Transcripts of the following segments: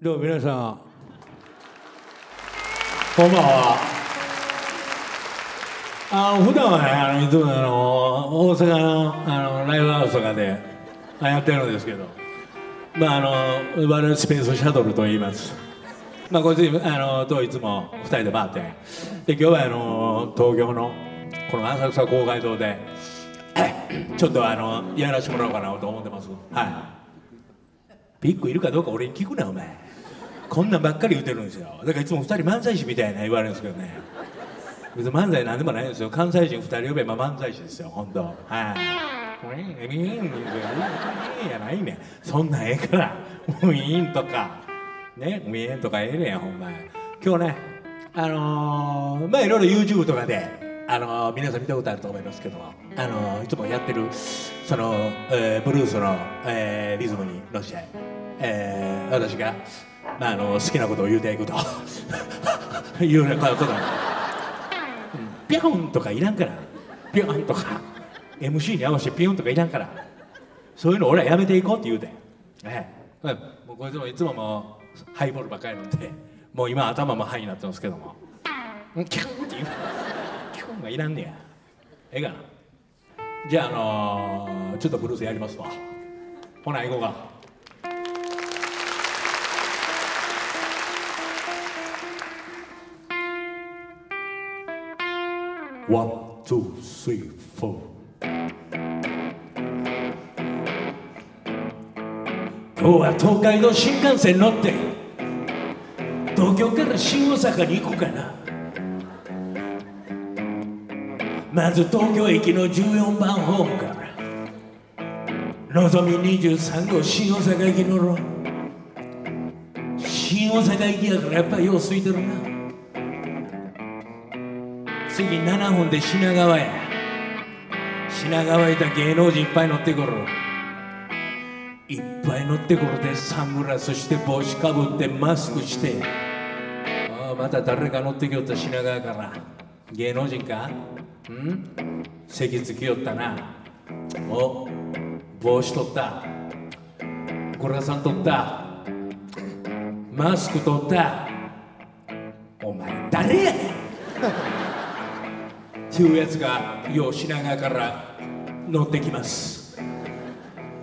では皆さんこんばんは。普段はねいつも大阪のライブハウスとかでやってるんですけど、我々スペースシャトルと言います。こいつといつも2人で回ってで、今日は東京のこの浅草公会堂でちょっとやらしてもらおうかなと思ってます。はい。ピックいるかどうか俺に聞くなお前。こんなんばっかり言ってるんですよ。だからいつも2人漫才師みたいな言われるんですけどね。別に漫才なんでもないんですよ。関西人2人呼べば漫才師ですよ、本当。はい。ウィーン、ウィーン、ウィーン、ウィーン、ウィーンやないね。そんなんええから。ウィーンとかね、ウィーンとかええねんほんま。今日ね、いろいろ YouTube とかで。皆さん見たことあると思いますけども、いつもやってるその、ブルースの、リズムに乗せて、私が、好きなことを言うていくというようなことなの、ピョンとかいらんから、ピョンとか MC に合わせてピョンとかいらんから、そういうの俺はやめていこうって言うて、もうこいつもいつももうハイボールばっかり飲んで、もう今頭もハイになってますけども、キャンって言ういらんねや。ええかな。じゃあちょっとブルースやりますわ。ほな行こうか。ワン、ツー、スリー、フォー。今日は東海道新幹線乗って東京から新大阪に行こうかな。まず東京駅の14番ホームからのぞみ23号新大阪駅乗ろう。新大阪駅やからやっぱりよう空いてるな。次7本で品川や。品川いた芸能人いっぱい乗ってくる。いっぱい乗ってくるで、サングラスして帽子かぶってマスクして、ああまた誰か乗ってきよった品川から。芸能人か席つきよったな。お、帽子取った、ゴラさん取った、マスク取った、お前誰やねんっていうやつがよう品川から乗ってきます。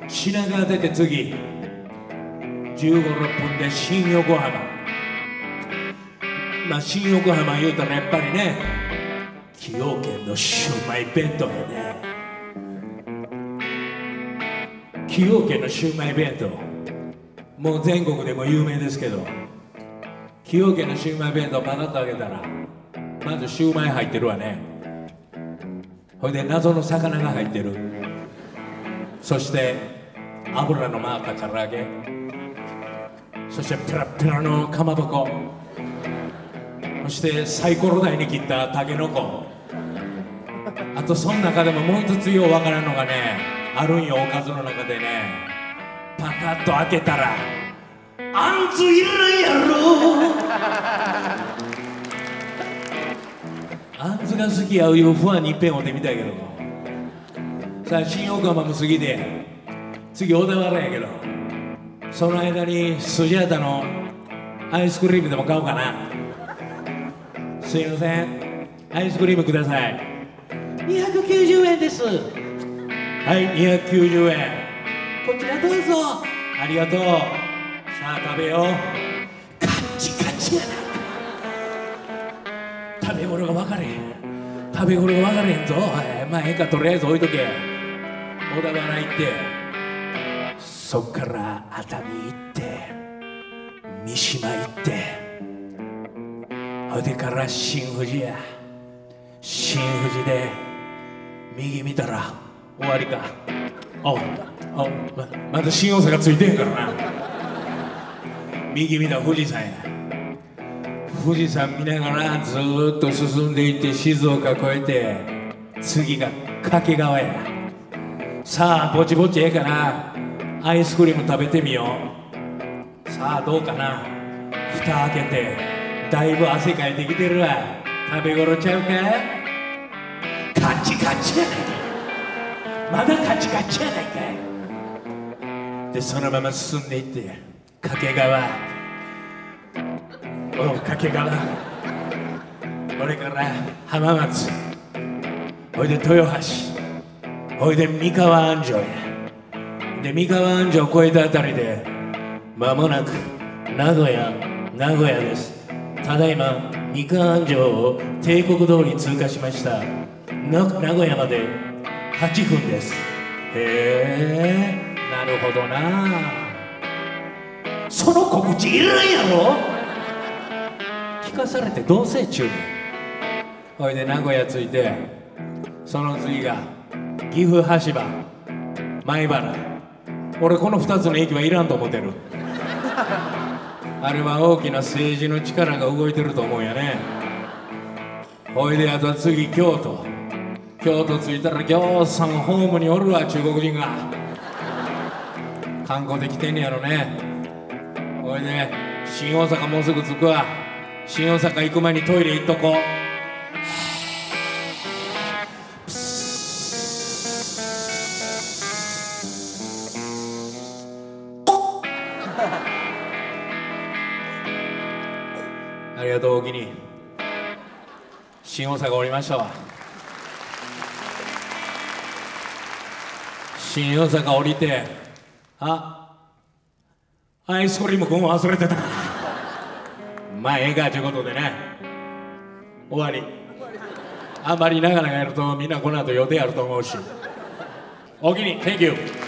品川出て次15、6分で新横浜。新横浜言うたらやっぱりね、崎陽軒のシウマイ弁当やね。崎陽軒のシウマイ弁当、もう全国でも有名ですけど、崎陽軒のシウマイ弁当パラッと開けたらまずシウマイ入ってるわね。ほいで謎の魚が入ってる。そして油の回った唐揚げ、そしてペラペラのかまぼこ、そしてサイコロ台に切ったタケノコ。あとその中でももう一つようわからんのがねあるんよ、おかずの中でね。パカッと開けたらあんずいらんやろあんずが好きやいう不安にいっぺんおってみたいけど、さあ新横浜も過ぎて次小田原やけど、その間にスジャータのアイスクリームでも買おうかな。すいません、アイスクリームください。290円です。はい、290円、こちらどうぞ。ありがとう。さあ食べよう。カッチカチやな。食べ頃が分かれへん、食べ頃が分かれへんぞ。ええか、とりあえず置いとけ。小田原行って、そっから熱海行って、三島行って、それから新富士や。新富士で右見たら終わりか。まだ新大阪ついてんからな右見たら富士山や。富士山見ながらずーっと進んでいって、静岡越えて次が掛川や。さあぼちぼちええかな。アイスクリーム食べてみよう。さあどうかな。蓋開けてだいぶ汗かいてきてるわ。食べ頃ちゃうか。カチカチやないかい。まだカチカチやないかい。でそのまま進んでいって掛川、かけがら、これから浜松、おいで豊橋、おいで三河安城へ。で、三河安城を越えたあたりで、間もなく名古屋です。ただいま三河安城を定刻通り通過しました。名古屋まで8分です。へえ、なるほどな。その告知いらんやろ。聞かされて同棲中に。ほいで名古屋着いて、その次が岐阜羽柴米原。俺この2つの駅はいらんと思ってるあれは大きな政治の力が動いてると思うんやね。ほいであとは次京都着いたら、京さんホームにおるわ、中国人が観光で来てんねやろね。これね、新大阪もうすぐ着くわ。新大阪行く前にトイレ行っとこありがとう、お気に。新大阪おりましたわ。新大阪降りて、アイスクリームくん忘れてたまあええかということでね、終わり。あんまり長々やるとみんなこの後予定あると思うし、お気に。 Thank you